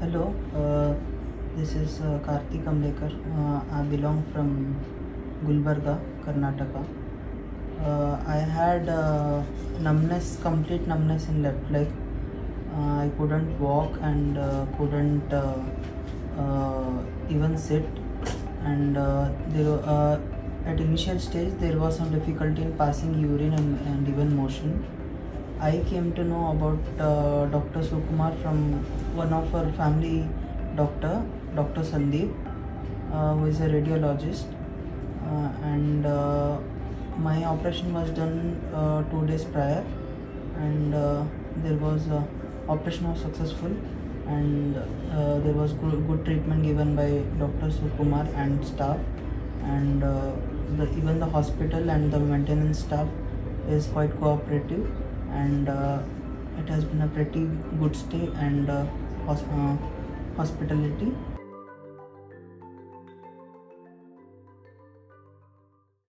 Hello, this is Kartik Kamlekar. I belong from Gulbarga, Karnataka. I had numbness, complete numbness in left leg. I couldn't walk and couldn't even sit. And at initial stage, there was some difficulty in passing urine and even motion. I came to know about Dr. Sukumar from one of our family doctor, Dr. Sandeep, who is a radiologist. My operation was done 2 days prior, and there was operation was successful, and there was good treatment given by Dr. Sukumar and staff, and even the hospital and the maintenance staff is quite cooperative. And it has been a pretty good stay and hospitality.